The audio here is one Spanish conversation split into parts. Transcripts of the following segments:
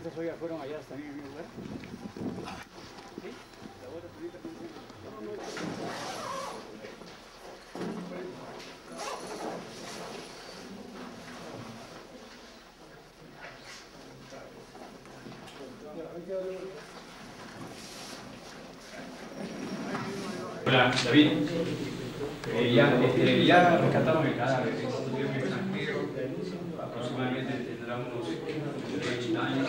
fiestas hoy ya fueron allá hasta mi lugar. ¿Sí? La otra solita funciona. Hola, David. Ya rescataron el cadáver. Estuvieron en San Pedro, aproximadamente tendrá unos 80 años.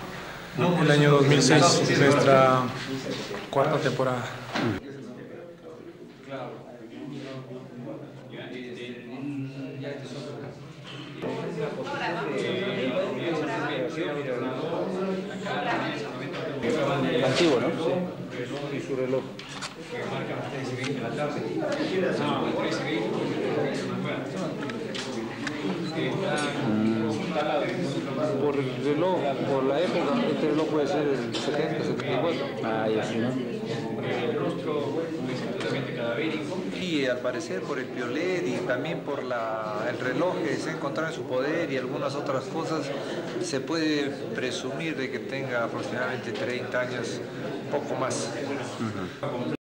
el año 2006, nuestra cuarta temporada. Antiguo, ¿no? Sí. Y su reloj. Que marca las 3:20 de la tarde. Por ese vehículo por el reloj, por la época, este reloj puede ser el 70, 74. Ah, ya sí, ¿no? El rostro es completamente cadavérico. Y al parecer por el piolet y también por el reloj que se ha encontrado en su poder y algunas otras cosas, se puede presumir de que tenga aproximadamente 30 años, poco más. Uh-huh.